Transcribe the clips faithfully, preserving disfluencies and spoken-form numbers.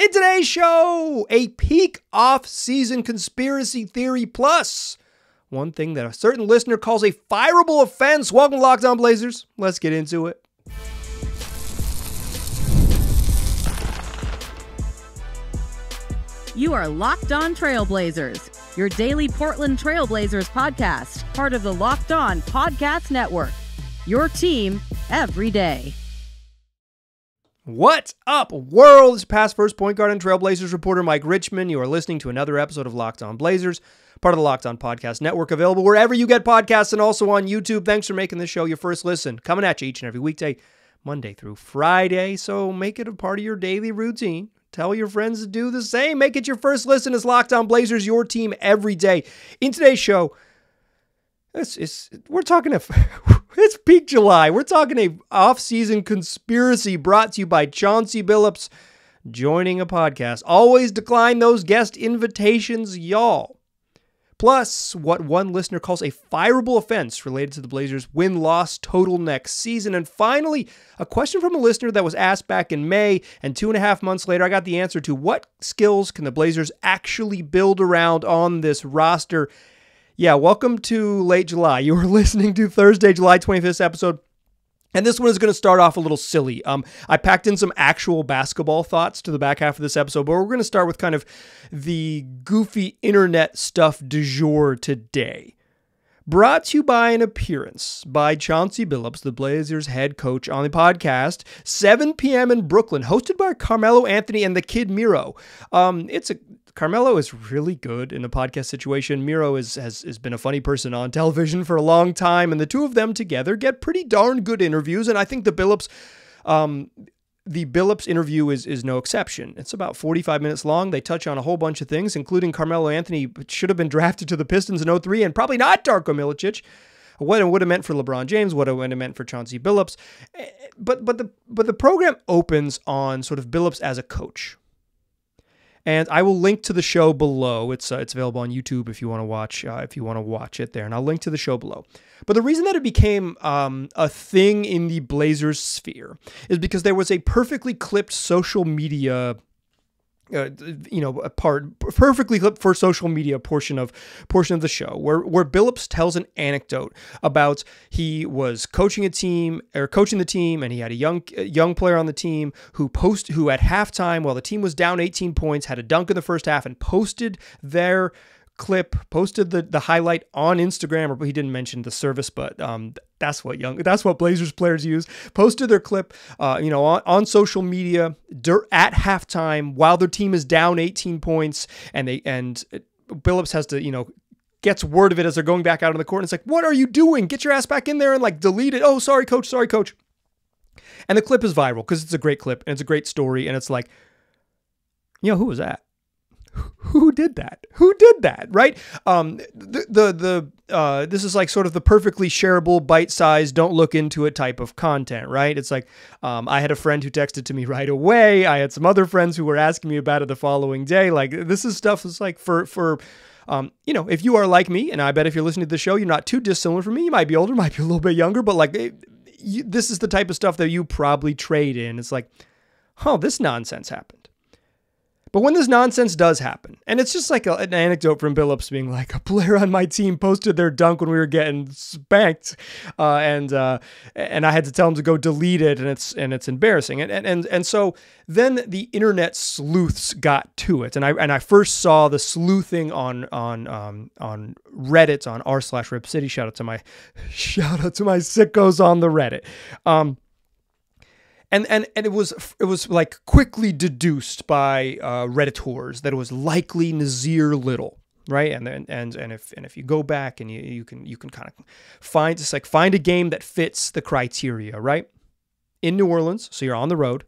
In today's show, a peak off-season conspiracy theory plus one thing that a certain listener calls a fireable offense. Welcome to Locked On Blazers. Let's get into it. You are Locked On Trail Blazers, your daily Portland Trail Blazers podcast, part of the Locked On Podcast Network, your team every day. What's up, world? It's past first point guard and Trailblazers reporter Mike Richmond. You are listening to another episode of Locked On Blazers, part of the Locked On Podcast Network, available wherever you get podcasts and also on YouTube. Thanks for making this show your first listen. Coming at you each and every weekday, Monday through Friday. So make it a part of your daily routine. Tell your friends to do the same. Make it your first listen as Locked On Blazers, your team every day. In today's show, it's, it's, we're talking a... It's peak July. We're talking a off-season conspiracy brought to you by Chauncey Billups joining a podcast. Always decline those guest invitations, y'all. Plus, what one listener calls a fireable offense related to the Blazers' win-loss total next season. And finally, a question from a listener that was asked back in May, and two and a half months later, I got the answer to what skills can the Blazers actually build around on this roster. Yeah, welcome to late July. You are listening to Thursday, July twenty-fifth episode, and this one is going to start off a little silly. Um, I packed in some actual basketball thoughts to the back half of this episode, but we're going to start with kind of the goofy internet stuff du jour today. Brought to you by an appearance by Chauncey Billups, the Blazers head coach, on the podcast, seven p.m. in Brooklyn, hosted by Carmelo Anthony and the Kid Mero. Um, it's a Carmelo is really good in a podcast situation. Mero is, has, has been a funny person on television for a long time, and the two of them together get pretty darn good interviews, and I think the Billups... Um, The Billups interview is is no exception. It's about forty-five minutes long. They touch on a whole bunch of things, including Carmelo Anthony should have been drafted to the Pistons in oh three and probably not Darko Milicic. What it would have meant for LeBron James, what it would have meant for Chauncey Billups. But but the but the program opens on sort of Billups as a coach. And I will link to the show below. It's uh, it's available on YouTube if you want to watch uh, if you want to watch it there, and I'll link to the show below. But the reason that it became um, a thing in the Blazers sphere is because there was a perfectly clipped social media, uh, you know, a part perfectly clipped for social media portion of portion of the show where where Billups tells an anecdote about he was coaching a team or coaching the team, and he had a young a young player on the team who post who at halftime, while the team was down eighteen points, had a dunk in the first half and posted their clip, posted the the highlight on Instagram, or he didn't mention the service, but um that's what young that's what Blazers players use. Posted their clip, uh, you know, on, on social media at halftime while their team is down eighteen points, and they and Billups has to, you know, gets word of it as they're going back out on the court. And it's like, what are you doing? Get your ass back in there and like delete it. Oh, sorry, coach. Sorry, coach. And the clip is viral because it's a great clip and it's a great story, and it's like, you know, who was that? Who did that? Who did that? Right? Um, the the the uh, this is like sort of the perfectly shareable, bite-sized, don't look into it type of content, right? It's like um, I had a friend who texted to me right away. I had some other friends who were asking me about it the following day. Like this is stuff that's like for for um, you know, if you are like me, and I bet if you're listening to the show, you're not too dissimilar from me. You might be older, might be a little bit younger, but like it, you, this is the type of stuff that you probably trade in. It's like, oh, this nonsense happened. But when this nonsense does happen, and it's just like a, an anecdote from Billups being like, a player on my team posted their dunk when we were getting spanked, uh, and uh, and I had to tell him to go delete it, and it's and it's embarrassing, and and and so then the internet sleuths got to it, and I and I first saw the sleuthing on on um, on Reddit on r slash Rip City. Shout out to my shout out to my sickos on the Reddit. Um, And, and and it was it was like quickly deduced by uh, Redditors that it was likely Nassir Little, right? And and and if and if you go back and you you can you can kind of find it's like find a game that fits the criteria, right? In New Orleans, so you're on the road.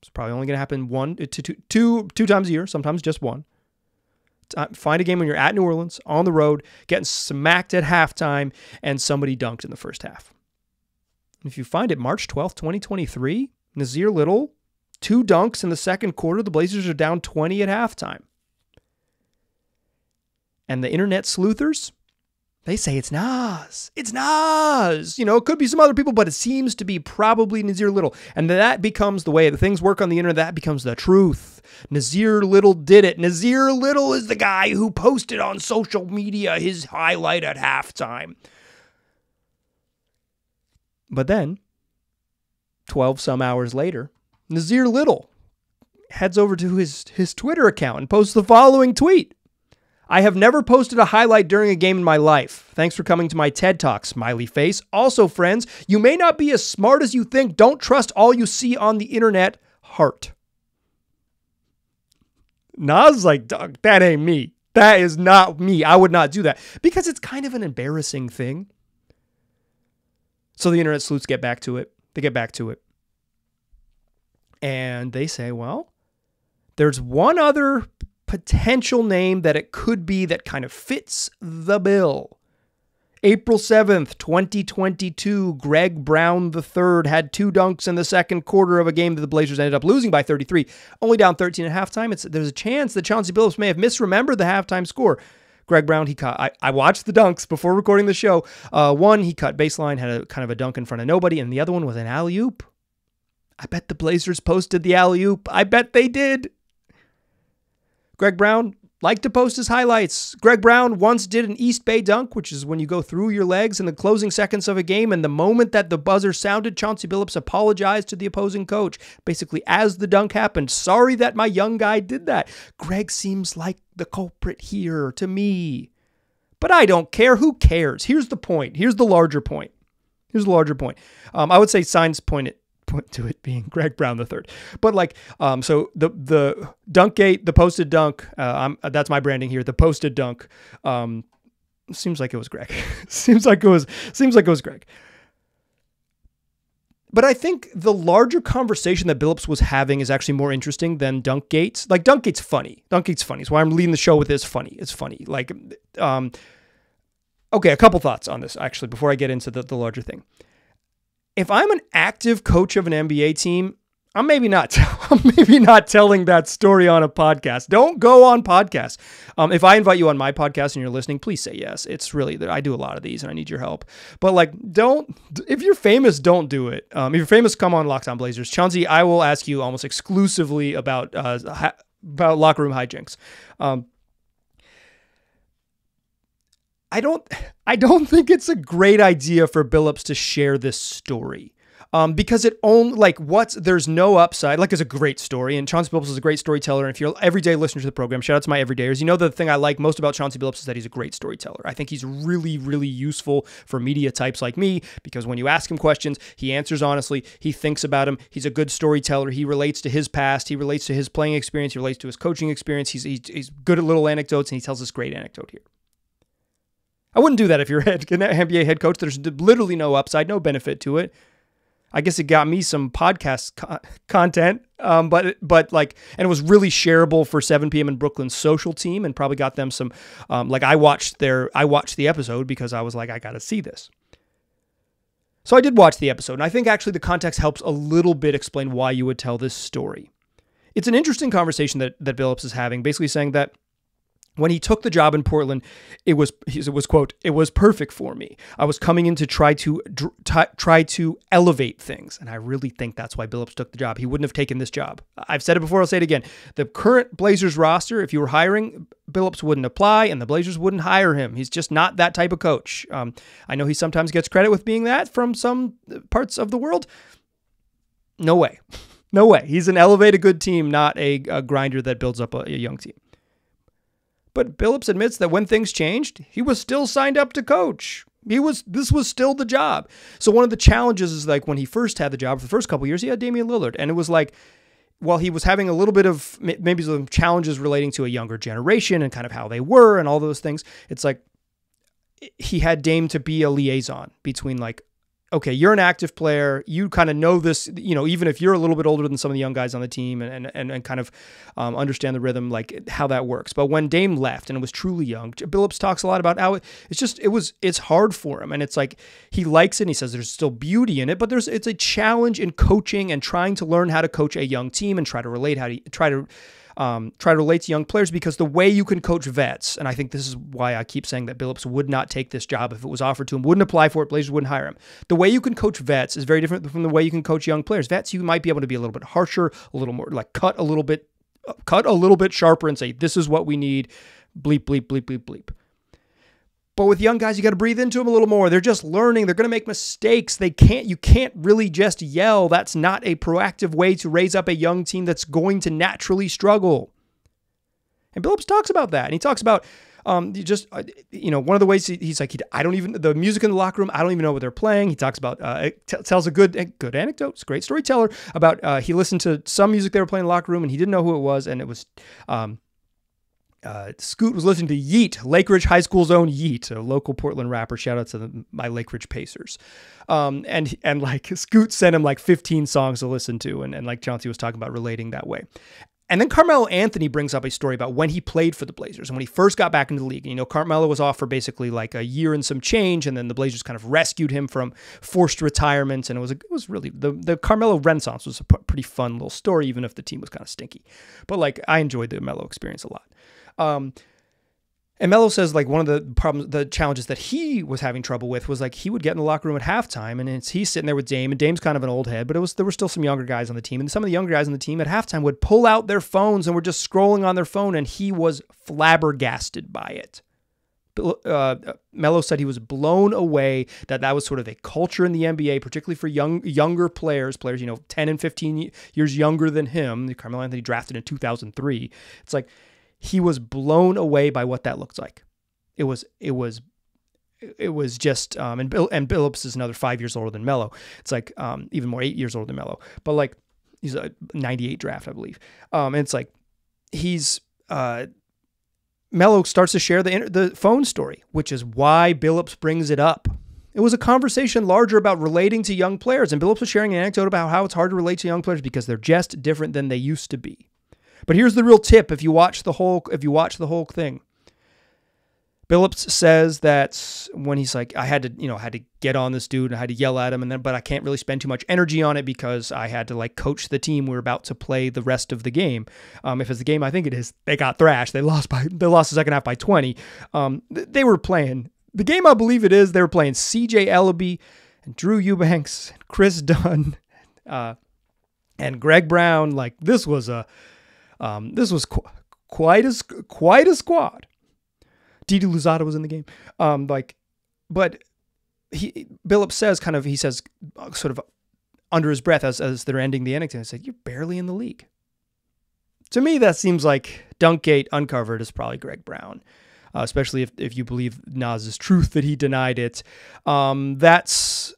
It's probably only going to happen one to two, two, two times a year, sometimes just one. Find a game when you're at New Orleans on the road, getting smacked at halftime, and somebody dunked in the first half. And if you find it, March twelfth, twenty twenty-three. Nassir Little, two dunks in the second quarter. The Blazers are down twenty at halftime. And the internet sleuthers They say it's Nas. It's Nas. You know, it could be some other people, but it seems to be probably Nassir Little. And that becomes the way the things work on the internet. That becomes the truth. Nassir Little did it. Nassir Little is the guy who posted on social media his highlight at halftime. But then, twelve some hours later, Nassir Little heads over to his, his Twitter account and posts the following tweet. I have never posted a highlight during a game in my life. Thanks for coming to my TED Talk, smiley face. Also, friends, you may not be as smart as you think. Don't trust all you see on the internet. Heart. Nas is like, Doug, that ain't me. That is not me. I would not do that. Because it's kind of an embarrassing thing. So the internet sleuths get back to it. They get back to it. And they say, well, there's one other potential name that it could be that kind of fits the bill. April seventh, twenty twenty-two, Greg Brown the third had two dunks in the second quarter of a game that the Blazers ended up losing by thirty-three, only down thirteen at halftime. It's, there's a chance that Chauncey Billups may have misremembered the halftime score. Greg Brown, he caught, I, I watched the dunks before recording the show. Uh, one, he cut baseline, had a kind of a dunk in front of nobody, and the other one was an alley-oop. I bet the Blazers posted the alley-oop. I bet they did. Greg Brown liked to post his highlights. Greg Brown once did an East Bay dunk, which is when you go through your legs in the closing seconds of a game, and the moment that the buzzer sounded, Chauncey Billups apologized to the opposing coach. Basically, as the dunk happened, sorry that my young guy did that. Greg seems like the culprit here to me. But I don't care. Who cares? Here's the point. Here's the larger point. Here's the larger point. Um, I would say signs point it. point to it being Greg Brown the third, but like, um, so the, the Dunkgate, the posted dunk, uh, I'm, that's my branding here. The posted dunk, um, seems like it was Greg. seems like it was, seems like it was Greg. But I think the larger conversation that Billups was having is actually more interesting than Dunkgate's. Like Dunkgate's funny. Dunkgate's funny. It's why I'm leading the show with this. Funny. It's funny. Like, um, okay. A couple thoughts on this actually, before I get into the, the larger thing. If I'm an active coach of an N B A team, I'm maybe not, I'm maybe not telling that story on a podcast. Don't go on podcasts. Um, if I invite you on my podcast and you're listening, please say yes. It's really, I do a lot of these and I need your help. But like, don't, if you're famous, don't do it. Um, if you're famous, come on Locked On Blazers. Chauncey, I will ask you almost exclusively about, uh, about locker room hijinks. Um, I don't, I don't think it's a great idea for Billups to share this story um, because it only like what's, there's no upside. Like it's a great story and Chauncey Billups is a great storyteller. And if you're an everyday listener to the program, shout out to my everydayers. You know, the thing I like most about Chauncey Billups is that he's a great storyteller. I think he's really, really useful for media types like me because when you ask him questions, he answers honestly. He thinks about him. He's a good storyteller. He relates to his past. He relates to his playing experience. He relates to his coaching experience. He's, he's, he's good at little anecdotes and he tells this great anecdote here. I wouldn't do that if you're an N B A head coach. There's literally no upside, no benefit to it. I guess it got me some podcast co- content, um, but but like, and it was really shareable for seven p.m. in Brooklyn's social team, and probably got them some. Um, like I watched their, I watched the episode because I was like, I gotta see this. So I did watch the episode, and I think actually the context helps a little bit explain why you would tell this story. It's an interesting conversation that that Billups is having, basically saying that when he took the job in Portland, it was, it was, quote, it was perfect for me. I was coming in to try to try to elevate things. And I really think that's why Billups took the job. He wouldn't have taken this job. I've said it before. I'll say it again. The current Blazers roster, if you were hiring, Billups wouldn't apply and the Blazers wouldn't hire him. He's just not that type of coach. Um, I know he sometimes gets credit with being that from some parts of the world. No way. No way. He's an elevate a good team, not a, a grinder that builds up a, a young team. But Billups admits that when things changed, he was still signed up to coach. He was, this was still the job. So one of the challenges is like when he first had the job for the first couple of years, he had Damian Lillard. And it was like, well, he was having a little bit of maybe some challenges relating to a younger generation and kind of how they were and all those things. It's like he had Dame to be a liaison between like, okay, you're an active player. You kind of know this, you know, even if you're a little bit older than some of the young guys on the team and and, and kind of um, understand the rhythm, like how that works. But when Dame left and was truly young, Billups talks a lot about how it, it's just, it was, it's hard for him. And it's like, he likes it and he says there's still beauty in it, but there's, it's a challenge in coaching and trying to learn how to coach a young team and try to relate how to, try to um, try to relate to young players, because the way you can coach vets, and I think this is why I keep saying that Billups would not take this job if it was offered to him, wouldn't apply for it, Blazers wouldn't hire him. The way you can coach vets is very different from the way you can coach young players. Vets, you might be able to be a little bit harsher, a little more like cut a little bit, cut a little bit sharper and say, this is what we need, bleep, bleep, bleep, bleep, bleep. But with young guys, you got to breathe into them a little more. They're just learning. They're going to make mistakes. They can't, you can't really just yell. That's not a proactive way to raise up a young team that's going to naturally struggle. And Billups talks about that. And he talks about um, just, uh, you know, one of the ways he, he's like, he, I don't even, the music in the locker room, I don't even know what they're playing. He talks about, uh, t- tells a good, good anecdote. It's a great storyteller about uh, he listened to some music they were playing in the locker room and he didn't know who it was. And it was, um, Uh, Scoot was listening to Yeet, Lakeridge High School's own Yeet, a local Portland rapper. Shout out to the, my Lakeridge Pacers. Um, and, and like Scoot sent him like fifteen songs to listen to. And, and like Chauncey was talking about relating that way. And then Carmelo Anthony brings up a story about when he played for the Blazers and when he first got back into the league. And, you know, Carmelo was off for basically like a year and some change, and then the Blazers kind of rescued him from forced retirement. And it was a, it was really the the Carmelo Renaissance was a pretty fun little story, even if the team was kind of stinky. But like I enjoyed the Melo experience a lot. Um, and Melo says like one of the problems, the challenges that he was having trouble with was like he would get in the locker room at halftime and it's, he's sitting there with Dame, and Dame's kind of an old head, but it was, there were still some younger guys on the team, and some of the younger guys on the team at halftime would pull out their phones and were just scrolling on their phone, and he was flabbergasted by it. Uh, Melo said he was blown away that that was sort of a culture in the N B A, particularly for young younger players, players, you know, ten and fifteen years younger than him. Carmelo Anthony drafted in two thousand three. It's like, he was blown away by what that looked like. It was, it was, it was just, um, and Bill, and Billups is another five years older than Melo. It's like, um, even more, eight years older than Melo, but like he's a ninety-eight draft, I believe. Um, and it's like, he's, uh, Melo starts to share the, the phone story, which is why Billups brings it up. It was a conversation larger about relating to young players, and Billups was sharing an anecdote about how it's hard to relate to young players because they're just different than they used to be. But here's the real tip if you watch the whole if you watch the whole thing. Billups says that when he's like, I had to, you know, I had to get on this dude and I had to yell at him, and then but I can't really spend too much energy on it because I had to like coach the team. We were about to play the rest of the game. Um, if it's the game I think it is, they got thrashed. They lost by they lost the second half by twenty. Um, they were playing the game I believe it is, they were playing C J Elleby and Drew Eubanks and Chris Dunn uh, and Greg Brown. Like this was a Um, this was qu- quite a quite a squad. Didi Louzada was in the game. Um, like, but he Billups says kind of he says sort of under his breath as as they're ending the anecdote. He said, "You're barely in the league." To me, that seems like Dunkgate uncovered is probably Greg Brown, uh, especially if if you believe Nas's truth that he denied it. Um, that's.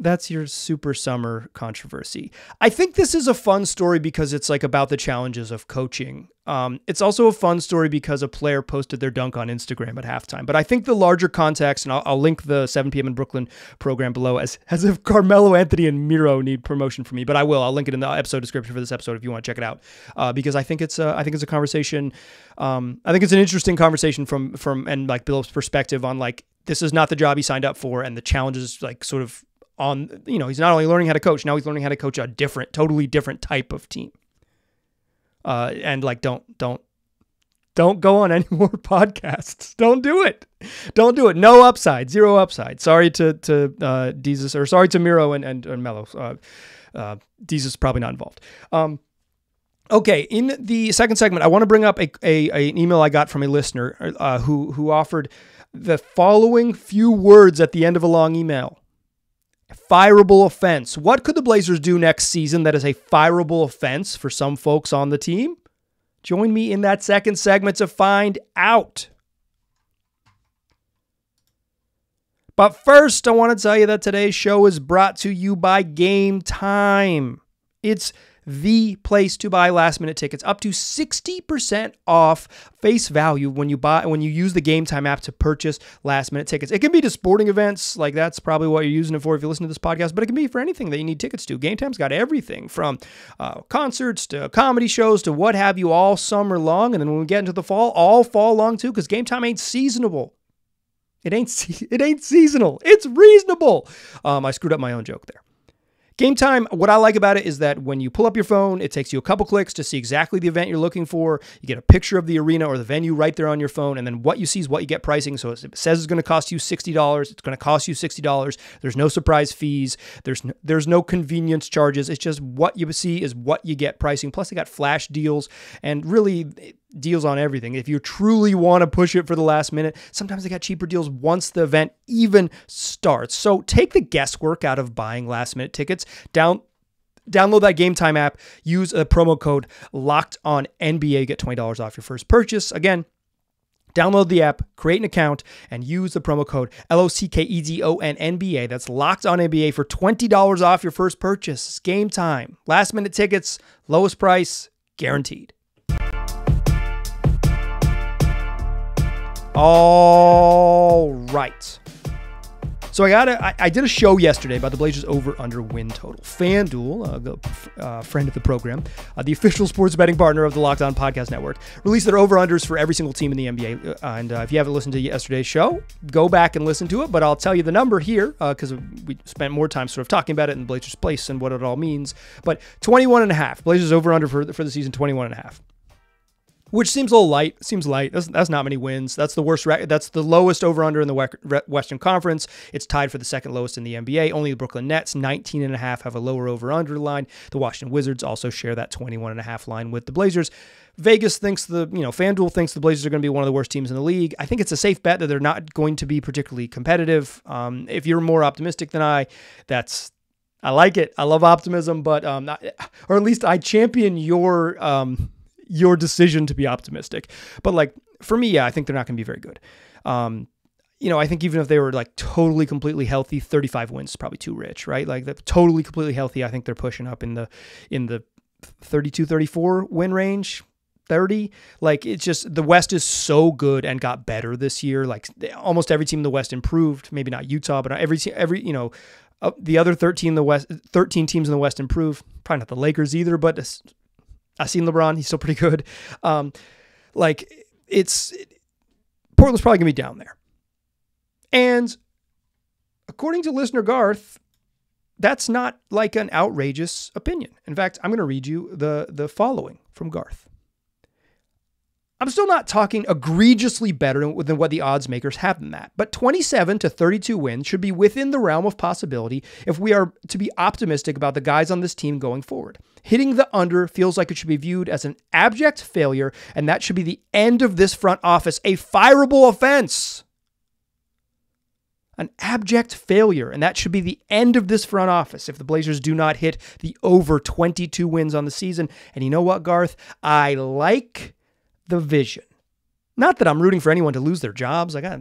That's your super summer controversy. I think this is a fun story because it's like about the challenges of coaching. Um, it's also a fun story because a player posted their dunk on Instagram at halftime. But I think the larger context, and I'll, I'll link the seven p.m. in Brooklyn program below as, as if Carmelo Anthony and Mero need promotion for me. But I will. I'll link it in the episode description for this episode if you want to check it out. Uh, because I think it's a, I think it's a conversation. Um, I think it's an interesting conversation from from and like Billups' perspective on like this is not the job he signed up for, and the challenges like sort of. On, you know, he's not only learning how to coach, now he's learning how to coach a different, totally different type of team. Uh, and like, don't, don't, don't go on any more podcasts. Don't do it. Don't do it. No upside, zero upside. Sorry to, to, uh, Desus, or sorry to Mero and, and, and Melo. Uh, uh, Desus is probably not involved. Um, Okay, in the second segment, I want to bring up a, a, a an email I got from a listener uh, who who offered the following few words at the end of a long email. Fireable offense. What could the Blazers do next season that is a fireable offense for some folks on the team? Join me in that second segment to find out. But first, I want to tell you that today's show is brought to you by Game Time. It's the place to buy last-minute tickets, up to sixty percent off face value when you buy when you use the Game Time app to purchase last-minute tickets. It can be to sporting events, like that's probably what you're using it for if you listen to this podcast, but it can be for anything that you need tickets to. Game Time's got everything from uh, concerts to comedy shows to what have you all summer long, and then when we get into the fall, all fall long too, because Game Time ain't seasonable. It ain't, it ain't seasonal. It's reasonable. Um, I screwed up my own joke there. Game Time, what I like about it is that when you pull up your phone, it takes you a couple clicks to see exactly the event you're looking for. You get a picture of the arena or the venue right there on your phone, and then what you see is what you get pricing. So it says it's going to cost you sixty dollars. It's going to cost you sixty dollars. There's no surprise fees. There's no, there's no convenience charges. It's just what you see is what you get pricing. Plus, they got flash deals and really deals on everything. If you truly want to push it for the last minute, sometimes they got cheaper deals once the event even starts. So take the guesswork out of buying last minute tickets. Down, download that Game Time app. Use a promo code LOCKEDONNBA. Get twenty dollars off your first purchase. Again, download the app, create an account, and use the promo code L O C K E D O N N B A. That's Locked On N B A for twenty dollars off your first purchase. It's Game Time. Last minute tickets, lowest price, guaranteed. All right. So I got a, I, I did a show yesterday about the Blazers over-under win total. FanDuel, uh, the uh, friend of the program, uh, the official sports betting partner of the Locked On Podcast Network, released their over-unders for every single team in the N B A. Uh, and uh, if you haven't listened to yesterday's show, go back and listen to it. But I'll tell you the number here because uh, we spent more time sort of talking about it in the Blazers' place and what it all means. But twenty-one and a half. Blazers over-under for, for the season, twenty-one and a half. Which seems a little light. Seems light. That's, that's not many wins. That's the worst record. That's the lowest over-under in the Western Conference. It's tied for the second lowest in the N B A. Only the Brooklyn Nets, nineteen and a half, have a lower over-under line. The Washington Wizards also share that twenty-one and a half line with the Blazers. Vegas thinks the, you know, FanDuel thinks the Blazers are going to be one of the worst teams in the league. I think it's a safe bet that they're not going to be particularly competitive. Um, if you're more optimistic than I, that's, I like it. I love optimism, but, um, not, or at least I champion your, um, your decision to be optimistic. But like, for me, yeah, I think they're not going to be very good. Um, you know, I think even if they were like totally, completely healthy, thirty-five wins is probably too rich, right? Like they're totally, completely healthy. I think they're pushing up in the, in the thirty-two, thirty-four win range, thirty. Like it's just, the West is so good and got better this year. Like almost every team in the West improved, maybe not Utah, but every, every, you know, uh, the other thirteen, in the West, thirteen teams in the West improved, probably not the Lakers either, but it's, I've seen LeBron. He's still pretty good. Um, like, it's... It, Portland's probably going to be down there. And according to listener Garth, that's not like an outrageous opinion. In fact, I'm going to read you the, the following from Garth. I'm still not talking egregiously better than what the odds makers have than that, but twenty-seven to thirty-two wins should be within the realm of possibility if we are to be optimistic about the guys on this team going forward. Hitting the under feels like it should be viewed as an abject failure, and that should be the end of this front office, a fireable offense. An abject failure, and that should be the end of this front office if the Blazers do not hit the over twenty-two wins on the season. And you know what, Garth? I like the vision. Not that I'm rooting for anyone to lose their jobs. I got,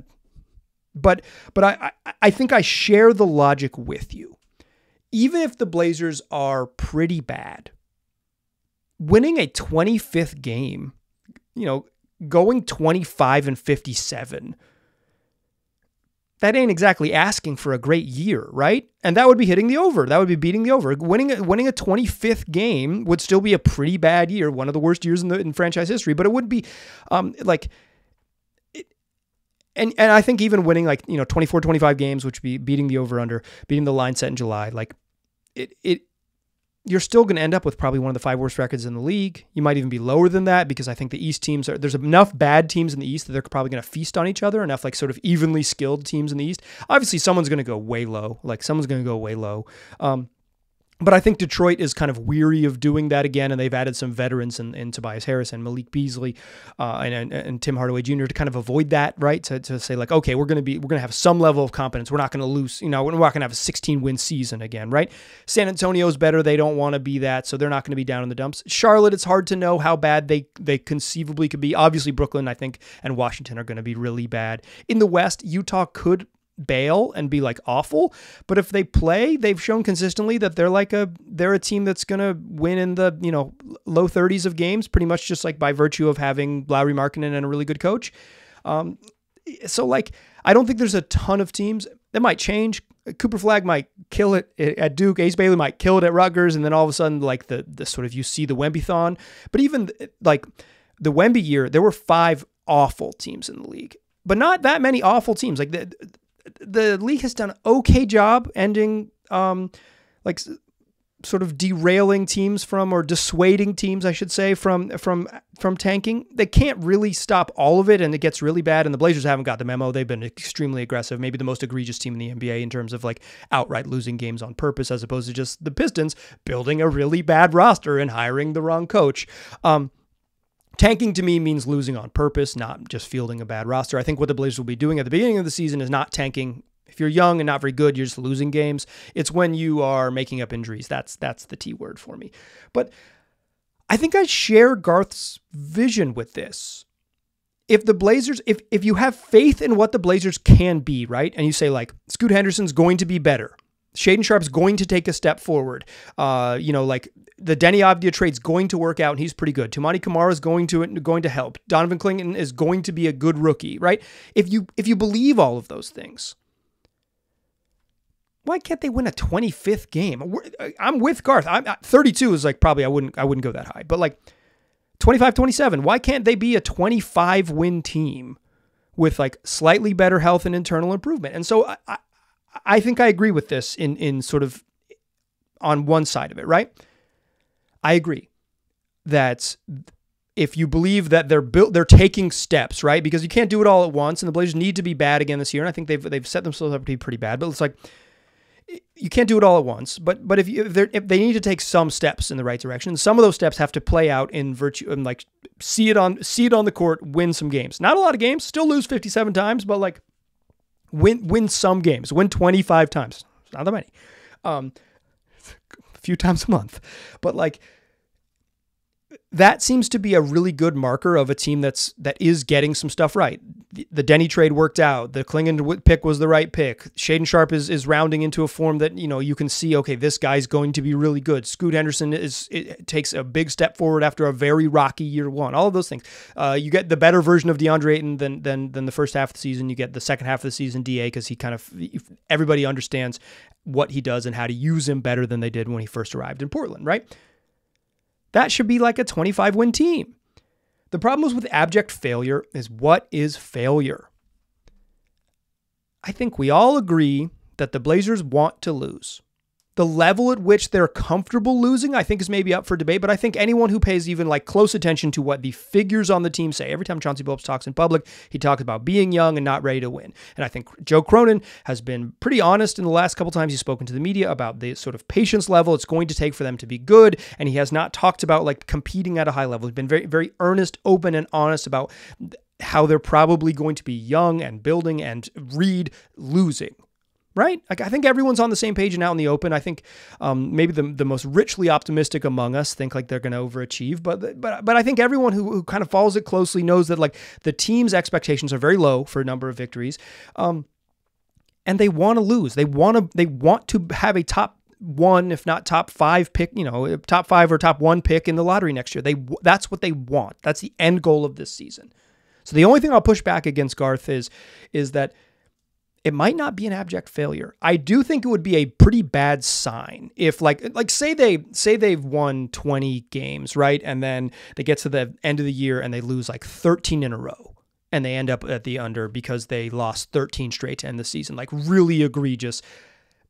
but but I, I I think I share the logic with you. Even if the Blazers are pretty bad, winning a twenty-fifth game, you know, going twenty-five and fifty-seven, that ain't exactly asking for a great year, right? And that would be hitting the over. That would be beating the over. Winning, winning a twenty-fifth game would still be a pretty bad year, one of the worst years in, the, in franchise history. But it would be um, like, it, and and I think even winning like you know twenty-four, twenty-five games, which would be beating the over under, beating the line set in July, like it it. You're still going to end up with probably one of the five worst records in the league. You might even be lower than that because I think the East teams are, there's enough bad teams in the East that they're probably going to feast on each other, enough like sort of evenly skilled teams in the East. Obviously someone's going to go way low, like someone's going to go way low. Um, but I think Detroit is kind of weary of doing that again, and they've added some veterans in, in Tobias Harris and Malik Beasley uh, and, and, and Tim Hardaway Junior to kind of avoid that, right? To, to say like, okay, we're going to be, we're going to have some level of competence. We're not going to lose, you know, we're not going to have a sixteen win season again, right? San Antonio's better. They don't want to be that, so they're not going to be down in the dumps. Charlotte, it's hard to know how bad they they conceivably could be. Obviously, Brooklyn, I think, and Washington are going to be really bad. In the West, Utah could bail and be like awful, but if they play, they've shown consistently that they're like a they're a team that's gonna win in the you know low thirties of games, pretty much just like by virtue of having Lauri Markkanen and a really good coach. Um, so like I don't think there's a ton of teams that might change. Cooper Flagg might kill it at Duke. Ace Bailey might kill it at Rutgers, and then all of a sudden like the the sort of you see the Wemby-thon. But even like the Wemby year, there were five awful teams in the league, but not that many awful teams like the. The league has done an okay job ending um, like sort of derailing teams from, or dissuading teams, I should say, from from from tanking. They can't really stop all of it, and it gets really bad, and the Blazers haven't got the memo. They've been extremely aggressive, maybe the most egregious team in the N B A in terms of like outright losing games on purpose, as opposed to just the Pistons building a really bad roster and hiring the wrong coach. Um, Tanking to me means losing on purpose, not just fielding a bad roster. I think what the Blazers will be doing at the beginning of the season is not tanking. If you're young and not very good, you're just losing games. It's when you are making up injuries. That's that's the T word for me. But I think I share Garth's vision with this. If the Blazers, if if you have faith in what the Blazers can be, right, and you say like, Scoot Henderson's going to be better, Shaedon Sharpe's going to take a step forward, uh, you know, like the Deni Avdija trade's going to work out and he's pretty good. Tumani Kamara's going to going to help. Donovan Clingan is going to be a good rookie, right? If you if you believe all of those things, why can't they win a twenty-fifth game? I'm with Garth. I'm, thirty-two is like probably I wouldn't I wouldn't go that high, but like twenty-five, twenty-seven. Why can't they be a twenty-five win team with like slightly better health and internal improvement? And so I. I I think I agree with this in, in sort of on one side of it, right? I agree that if you believe that they're built, they're taking steps, right? Because you can't do it all at once, and the Blazers need to be bad again this year. And I think they've they've set themselves up to be pretty bad. But it's like you can't do it all at once. But but if you, if, if they need to take some steps in the right direction, some of those steps have to play out in virtue and like see it on see it on the court, win some games. Not a lot of games, still lose fifty-seven times, but like. Win win some games. Win twenty-five times. It's not that many. Um, a few times a month. But like that seems to be a really good marker of a team that's that is getting some stuff right. The, the Deni trade worked out. The Clingan pick was the right pick. Shaedon Sharpe is is rounding into a form that, you know, you can see, okay, this guy's going to be really good. Scoot Henderson is it takes a big step forward after a very rocky year one. All of those things. Uh, you get the better version of DeAndre Ayton than than than the first half of the season. You get the second half of the season D A because he kind of everybody understands what he does and how to use him better than they did when he first arrived in Portland, right? That should be like a twenty-five win team. The problem is with abject failure is what is failure? I think we all agree that the Blazers want to lose. The level at which they're comfortable losing, I think, is maybe up for debate, but I think anyone who pays even like close attention to what the figures on the team say, every time Chauncey Billups talks in public, he talks about being young and not ready to win. And I think Joe Cronin has been pretty honest in the last couple times he's spoken to the media about the sort of patience level it's going to take for them to be good, and he has not talked about like competing at a high level. He's been very, very earnest, open, and honest about how they're probably going to be young and building and read losing. Right? Like, I think everyone's on the same page and out in the open. I think um, maybe the the most richly optimistic among us think like they're going to overachieve, but but but I think everyone who, who kind of follows it closely knows that like the team's expectations are very low for a number of victories, um, and they want to lose. They want to they want to have a top one, if not top five pick, you know, top five or top one pick in the lottery next year. They that's what they want. That's the end goal of this season. So the only thing I'll push back against Garth is is that. It might not be an abject failure. I do think it would be a pretty bad sign if like, like say they say they've won twenty games, right? And then they get to the end of the year and they lose like thirteen in a row and they end up at the under because they lost thirteen straight to end the season, like really egregious.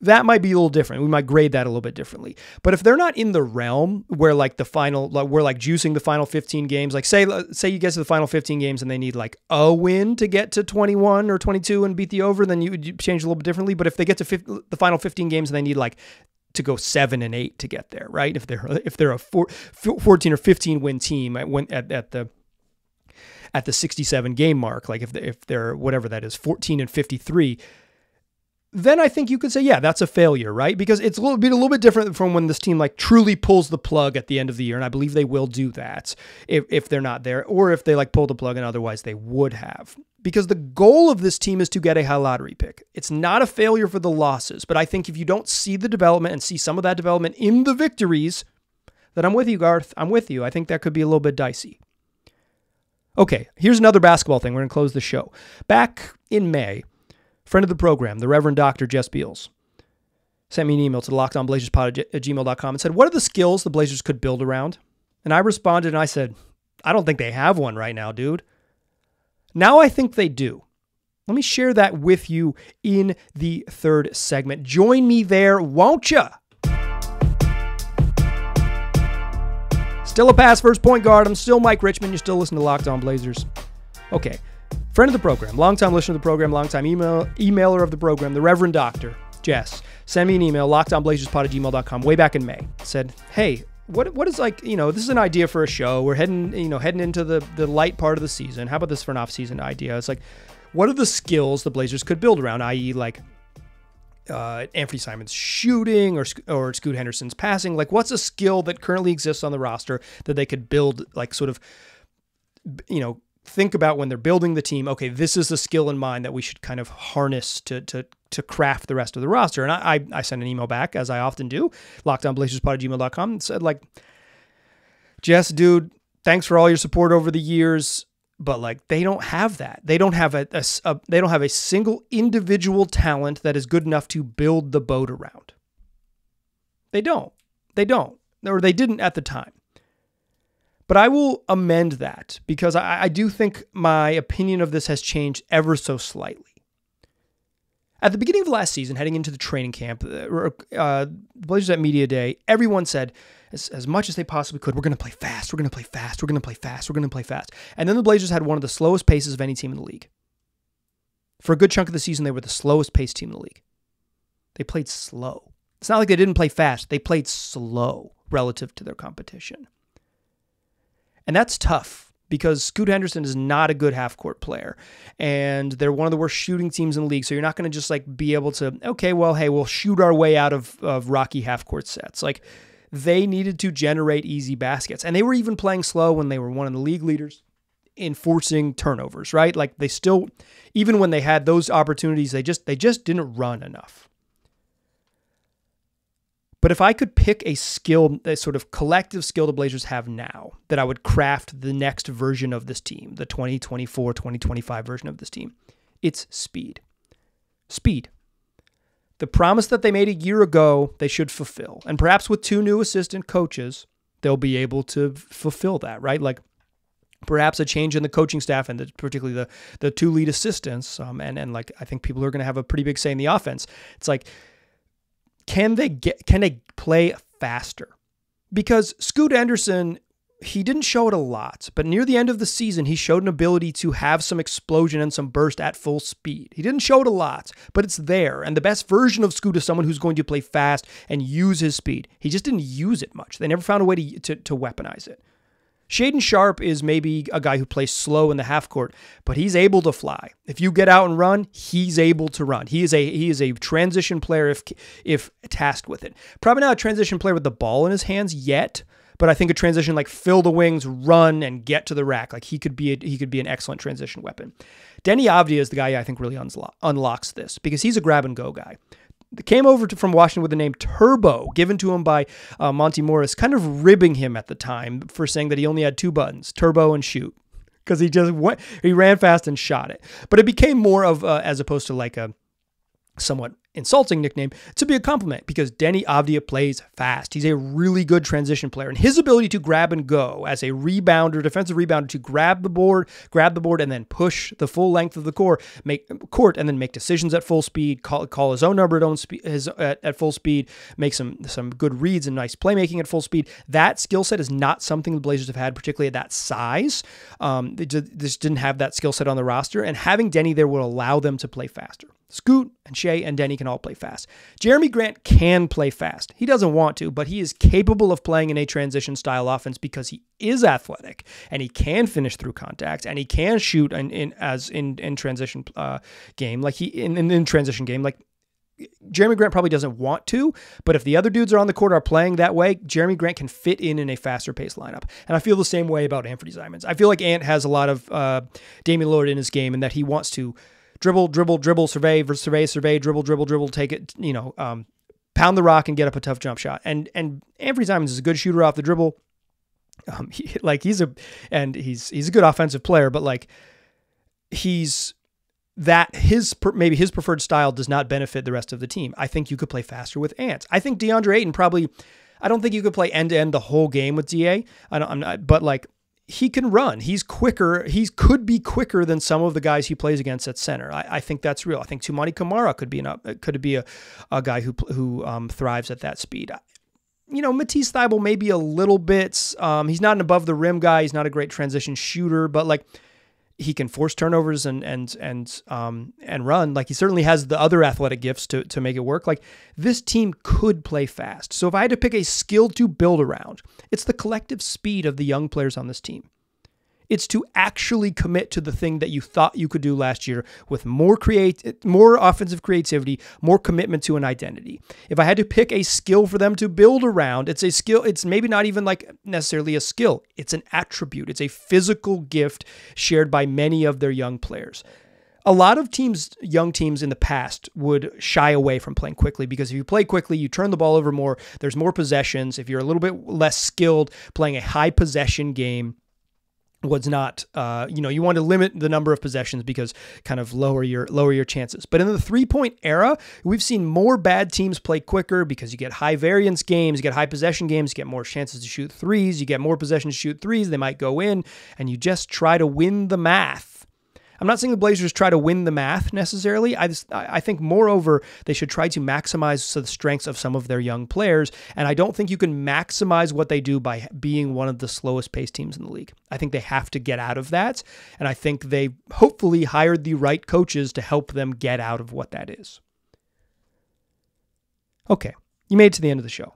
That might be a little different. We might grade that a little bit differently. But if they're not in the realm where like the final, like we're like juicing the final fifteen games, like say say you get to the final fifteen games and they need like a win to get to twenty-one or twenty-two and beat the over, then you would change a little bit differently. But if they get to fifty, the final fifteen games and they need like to go seven and eight to get there, right? If they're if they're a four, fourteen or fifteen win team at at, at the at the sixty-seven game mark, like if they, if they're whatever that is, fourteen and fifty-three. Then I think you could say, yeah, that's a failure, right? Because it's a little bit a little bit different from when this team like truly pulls the plug at the end of the year, and I believe they will do that if, if they're not there, or if they like pull the plug and otherwise they would have. Because the goal of this team is to get a high lottery pick. It's not a failure for the losses, but I think if you don't see the development and see some of that development in the victories, then I'm with you, Garth. I'm with you. I think that could be a little bit dicey. Okay, here's another basketball thing. We're going to close the show. Back in May, friend of the program, the Reverend Doctor Jess Beals, sent me an email to locked on blazers pod at gmail dot com and said, what are the skills the Blazers could build around? And I responded and I said, I don't think they have one right now, dude. Now I think they do. Let me share that with you in the third segment. Join me there, won't ya? Still a pass first point guard. I'm still Mike Richmond. You're still listening to Locked On Blazers. Okay. Friend of the program, longtime listener of the program, longtime email, emailer of the program, the Reverend Doctor Jess, send me an email, locked on blazers pod at gmail dot com, way back in May. Said, hey, what what is like, you know, this is an idea for a show. We're heading, you know, heading into the, the light part of the season. How about this for an off-season idea? It's like, what are the skills the Blazers could build around, that is like uh, Anfernee Simons' shooting or or Scoot Henderson's passing? Like, what's a skill that currently exists on the roster that they could build, like sort of, you know, think about when they're building the team, okay, this is the skill in mind that we should kind of harness to to to craft the rest of the roster. And I I, I sent an email back, as I often do, locked on blazers pod at gmail dot com, and said, like, Jess, dude, thanks for all your support over the years, but like they don't have that. They don't have a, a, a they don't have a single individual talent that is good enough to build the boat around. They don't. They don't. Or they didn't at the time. But I will amend that because I, I do think my opinion of this has changed ever so slightly. At the beginning of last season, heading into the training camp, uh, Blazers at Media Day, everyone said as, as much as they possibly could, we're going to play fast, we're going to play fast, we're going to play fast, we're going to play fast. And then the Blazers had one of the slowest paces of any team in the league. For a good chunk of the season, they were the slowest paced team in the league. They played slow. It's not like they didn't play fast. They played slow relative to their competition. And that's tough because Scoot Henderson is not a good half-court player. And they're one of the worst shooting teams in the league. So you're not going to just like be able to, okay, well, hey, we'll shoot our way out of, of rocky half-court sets. Like they needed to generate easy baskets. And they were even playing slow when they were one of the league leaders in forcing turnovers, right? Like they still, even when they had those opportunities, they just they just didn't run enough. But if I could pick a skill, a sort of collective skill the Blazers have now, that I would craft the next version of this team, the twenty twenty-four, twenty twenty-five version of this team, it's speed. Speed. The promise that they made a year ago, they should fulfill. And perhaps with two new assistant coaches, they'll be able to fulfill that, right? Like perhaps a change in the coaching staff and the, particularly the, the two lead assistants. Um, and, and like, I think people are going to have a pretty big say in the offense. It's like, Can they get? Can they play faster? Because Scoot Henderson, he didn't show it a lot, but near the end of the season, he showed an ability to have some explosion and some burst at full speed. He didn't show it a lot, but it's there. And the best version of Scoot is someone who's going to play fast and use his speed. He just didn't use it much. They never found a way to to, to weaponize it. Shaedon Sharpe is maybe a guy who plays slow in the half court, but he's able to fly. If you get out and run, he's able to run. He is a he is a transition player if if tasked with it. Probably not a transition player with the ball in his hands yet, but I think a transition like fill the wings, run, and get to the rack. Like he could be a, he could be an excellent transition weapon. Deni Avdija is the guy I think really unlo- unlocks this because he's a grab and go guy. Came over to, from Washington with the name Turbo, given to him by uh, Monty Morris, kind of ribbing him at the time for saying that he only had two buttons, turbo and shoot, because he just went, he ran fast and shot it. But it became more of, a, as opposed to like a somewhat insulting nickname, to be a compliment, because Deni Avdija plays fast. He's a really good transition player, and his ability to grab and go as a rebounder, defensive rebounder, to grab the board, grab the board, and then push the full length of the court, make court, and then make decisions at full speed, call call his own number at own speed, his at, at full speed, make some some good reads and nice playmaking at full speed. That skill set is not something the Blazers have had, particularly at that size. Um, they just didn't have that skill set on the roster, and having Deni there will allow them to play faster. Scoot and Shea and Deni can all play fast. Jerami Grant can play fast. He doesn't want to, but he is capable of playing in a transition-style offense because he is athletic and he can finish through contacts and he can shoot in, in as in in transition uh, game like he in, in in transition game like. Jerami Grant probably doesn't want to, but if the other dudes are on the court are playing that way, Jerami Grant can fit in in a faster-paced lineup. And I feel the same way about Anfernee Simons. I feel like Ant has a lot of uh, Damian Lillard in his game and that he wants to dribble, dribble, dribble, survey, survey, survey, dribble, dribble, dribble, take it, you know, um, pound the rock and get up a tough jump shot. And and Anfernee Simons is a good shooter off the dribble. Um, he, like he's a, and he's he's a good offensive player, but like he's that his maybe his preferred style does not benefit the rest of the team. I think you could play faster with Ant. I think DeAndre Ayton probably. I don't think you could play end to end the whole game with D A. I don't. I'm not. But like. He can run. He's quicker. He could be quicker than some of the guys he plays against at center. I, I think that's real. I think Tumani Kamara could be an, could be a, a guy who who um, thrives at that speed. you know, Matisse Thybulle maybe a little bit. Um, he's not an above the rim guy. He's not a great transition shooter, but like he can force turnovers and and and um and run. Like he certainly has the other athletic gifts to to make it work. Like this team could play fast. So if I had to pick a skill to build around, it's the collective speed of the young players on this team. It's to actually commit to the thing that you thought you could do last year with more create, more offensive creativity, more commitment to an identity. If I had to pick a skill for them to build around, it's a skill. It's maybe not even like necessarily a skill. It's an attribute. It's a physical gift shared by many of their young players. A lot of teams, young teams in the past would shy away from playing quickly because if you play quickly, you turn the ball over more. There's more possessions. If you're a little bit less skilled playing a high possession game, was not, uh, you know, you want to limit the number of possessions because kind of lower your lower your chances. But in the three-point era, we've seen more bad teams play quicker because you get high variance games, you get high possession games, you get more chances to shoot threes, you get more possessions to shoot threes, they might go in, and you just try to win the math. I'm not saying the Blazers try to win the math necessarily. I, just, I think, moreover, they should try to maximize the strengths of some of their young players. And I don't think you can maximize what they do by being one of the slowest paced teams in the league. I think they have to get out of that. And I think they hopefully hired the right coaches to help them get out of what that is. Okay, you made it to the end of the show.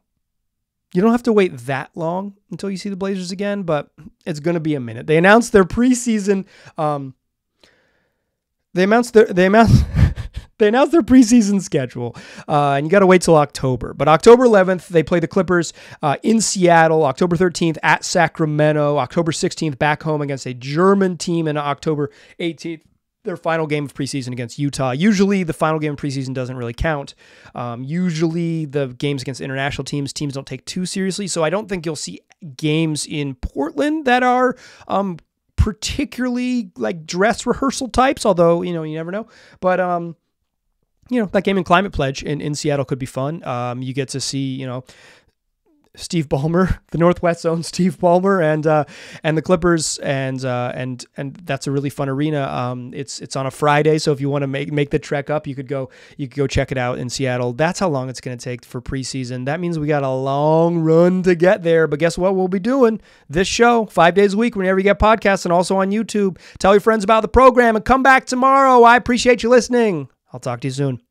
You don't have to wait that long until you see the Blazers again, but it's going to be a minute. They announced their preseason... Um, They announced their they announced they announced their preseason schedule, uh, and you got to wait till October. But October eleventh, they play the Clippers uh, in Seattle. October thirteenth at Sacramento. October sixteenth back home against a German team, and October eighteenth their final game of preseason against Utah. Usually, the final game of preseason doesn't really count. Um, usually, the games against international teams teams don't take too seriously. So I don't think you'll see games in Portland that are. Um, particularly like dress rehearsal types, although, you know, you never know. But, um, you know, that game in Climate Pledge in, in Seattle could be fun. Um, you get to see, you know, Steve Ballmer, the Northwest Zone Steve Ballmer, and uh, and the Clippers, and uh, and and that's a really fun arena. Um, it's it's on a Friday, so if you want to make make the trek up, you could go you could go check it out in Seattle. That's how long it's going to take for preseason. That means we got a long run to get there. But guess what? We'll be doing this show five days a week whenever you get podcasts, and also on YouTube. Tell your friends about the program and come back tomorrow. I appreciate you listening. I'll talk to you soon.